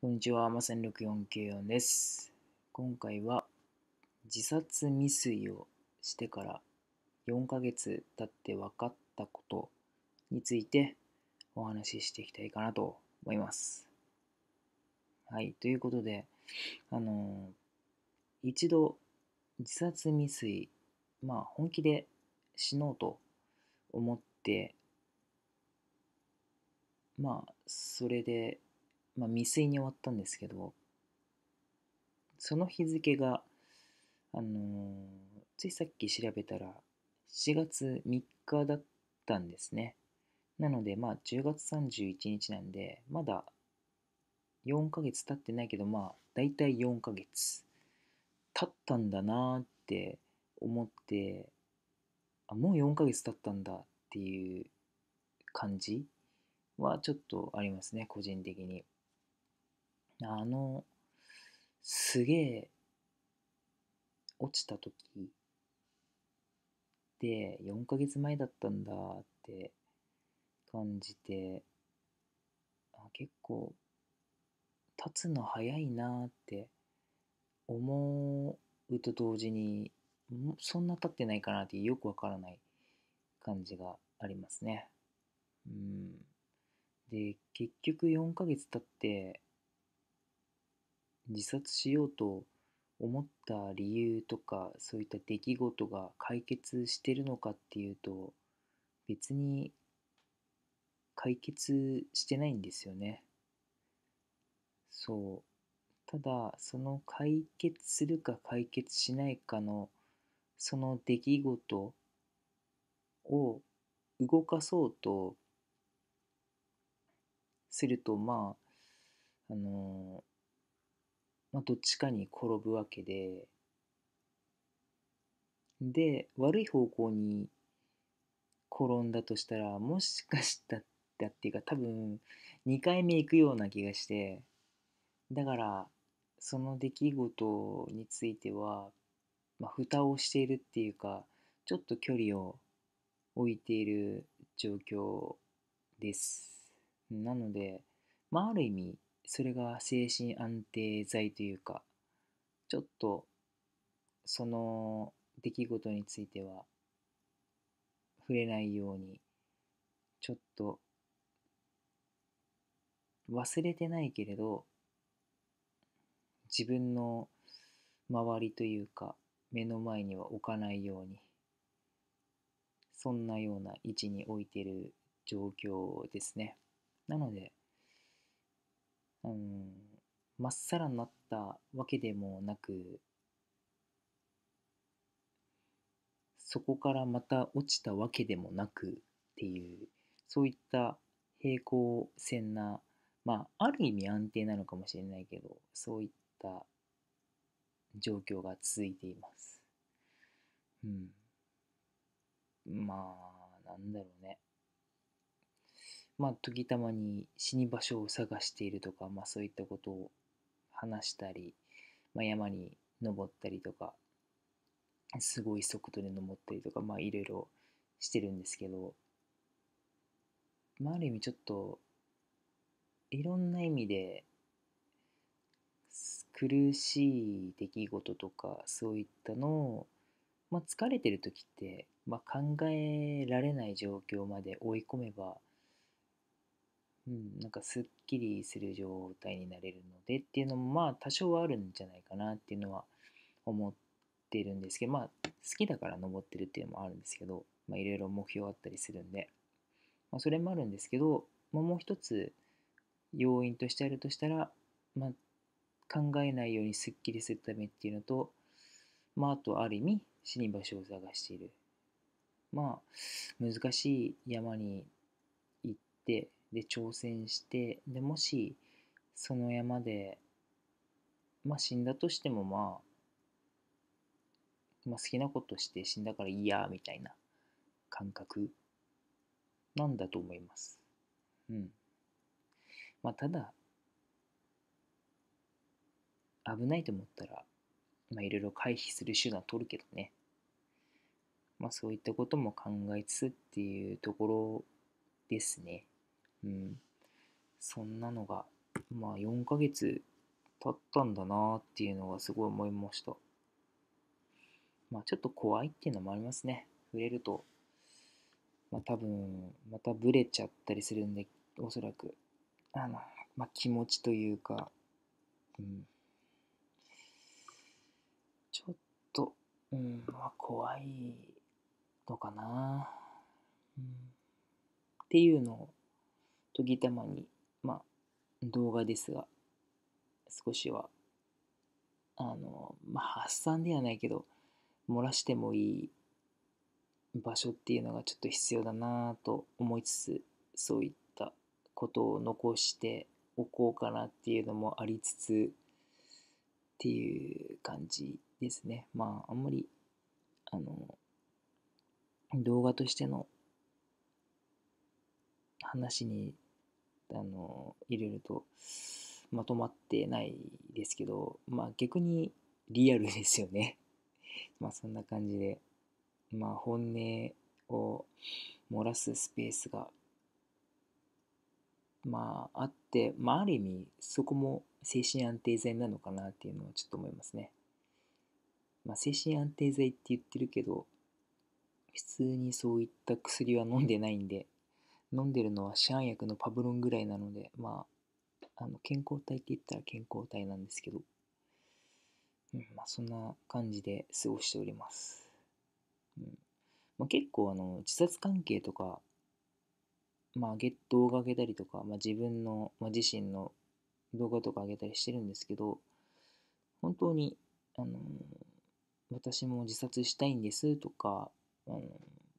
こんにちは、まさに64K4です。今回は自殺未遂をしてから4ヶ月経って分かったことについてお話ししていきたいかなと思います。はい、ということで、一度自殺未遂、本気で死のうと思って、それで、未遂に終わったんですけど、その日付が、ついさっき調べたら7月3日だったんですね。なので、10月31日なんで、まだ4ヶ月経ってないけど、だいたい4ヶ月経ったんだなーって思って、もう4ヶ月経ったんだっていう感じはちょっとありますね、個人的に。すげえ落ちた時で4ヶ月前だったんだって感じて、結構経つの早いなって思うと同時に、そんな経ってないかなってよくわからない感じがありますね。で、結局4ヶ月経って自殺しようと思った理由とか、そういった出来事が解決してるのかっていうと、別に解決してないんですよね。ただ、その解決するか解決しないかのその出来事を動かそうとすると、どっちかに転ぶわけで、悪い方向に転んだとしたら、もしかしたらっていうか、多分2回目行くような気がして、だからその出来事については、蓋をしているっていうか、ちょっと距離を置いている状況です。なので、ある意味それが精神安定剤というか、ちょっとその出来事については触れないように、ちょっと忘れてないけれど、自分の周りというか目の前には置かないように、そんなような位置に置いている状況ですね。なので、まっさらになったわけでもなく、そこからまた落ちたわけでもなくっていう、そういった平行線な、ある意味安定なのかもしれないけど、そういった状況が続いています。なんだろうね。時たまに死に場所を探しているとか、そういったことを話したり、山に登ったりとか、すごい速度で登ったりとか、いろいろしてるんですけど、ある意味ちょっといろんな意味で苦しい出来事とか、そういったのを、疲れてる時って、考えられない状況まで追い込めば、すっきりする状態になれるのでっていうのも、多少はあるんじゃないかなっていうのは思ってるんですけど、好きだから登ってるっていうのもあるんですけど、いろいろ目標あったりするんで、それもあるんですけど、もう一つ要因としてあるとしたら、考えないようにすっきりするためっていうのと、あとある意味死に場所を探している。難しい山に行って、で挑戦して、でもしその山で、死んだとしても、好きなことして死んだからいいやみたいな感覚なんだと思います。ただ危ないと思ったら、いろいろ回避する手段取るけどね。そういったことも考えつつっていうところですね。そんなのがまあ4ヶ月経ったんだなっていうのがすごい思いました。まあちょっと怖いっていうのもありますね。触れると、まあ多分またブレちゃったりするんで、おそらくまあ気持ちというか、ちょっとまあ怖いのかな、っていうのを時たまにまあ動画ですが少しはまあ発散ではないけど漏らしてもいい場所っていうのがちょっと必要だなと思いつつ、そういったことを残しておこうかなっていうのもありつつっていう感じですね。まああんまり動画としての話に入れるとまとまってないですけど、まあ逆にリアルですよね。まあそんな感じで、まあ本音を漏らすスペースがまああって、まあある意味そこも精神安定剤なのかなっていうのはちょっと思いますね。まあ精神安定剤って言ってるけど、普通にそういった薬は飲んでないんで、飲んでるのは市販薬のパブロンぐらいなので、まあ健康体って言ったら健康体なんですけど、まあそんな感じで過ごしております。まあ、結構自殺関係とか、まあ動画上げたりとか、まあ、自身の動画とか上げたりしてるんですけど、本当に私も自殺したいんですとか、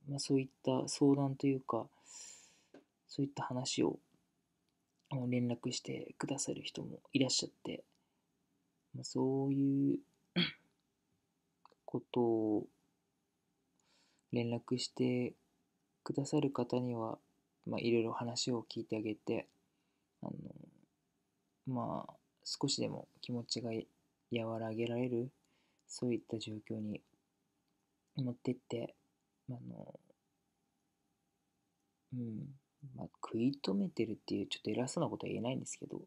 まあ、そういった相談というかそういった話を連絡してくださる人もいらっしゃって、まあ、そういうことを連絡してくださる方には、まあ、いろいろ話を聞いてあげてまあ少しでも気持ちが和らげられるそういった状況に持ってってまあ、食い止めてるっていうちょっと偉そうなことは言えないんですけど、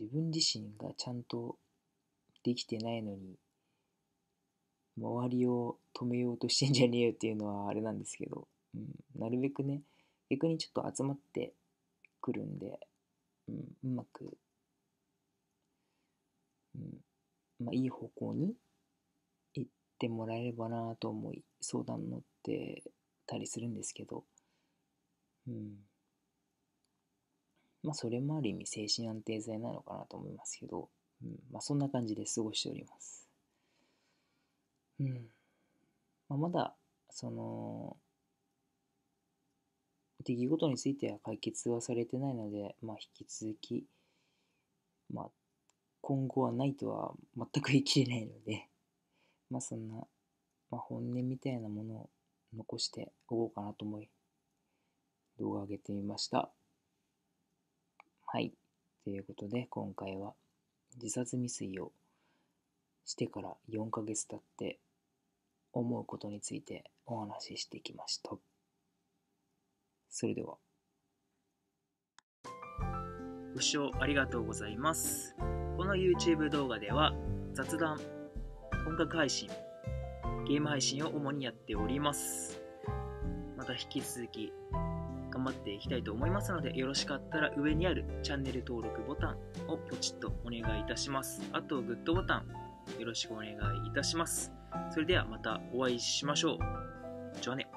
自分自身がちゃんとできてないのに周りを止めようとしてんじゃねえよっていうのはあれなんですけど、なるべくね逆にちょっと集まってくるんで、うまく、まあ、いい方向に行ってもらえればなと思い相談に乗ってたりするんですけど、まあそれもある意味精神安定剤なのかなと思いますけど、まあそんな感じで過ごしております。まあ、まだその出来事については解決はされてないので、まあ、引き続き、まあ、今後はないとは全く言い切れないので、まあ、そんな、まあ、本音みたいなものを残しておこうかなと思い動画を上げてみました。はい。ということで今回は自殺未遂をしてから4ヶ月経って思うことについてお話ししてきました。それでは。ご視聴ありがとうございます。この YouTube 動画では雑談、音楽配信、ゲーム配信を主にやっております。また引き続き頑張っていきたいと思いますので、よろしかったら上にあるチャンネル登録ボタンをポチッとお願いいたします。あとグッドボタンよろしくお願いいたします。それではまたお会いしましょう。じゃあね。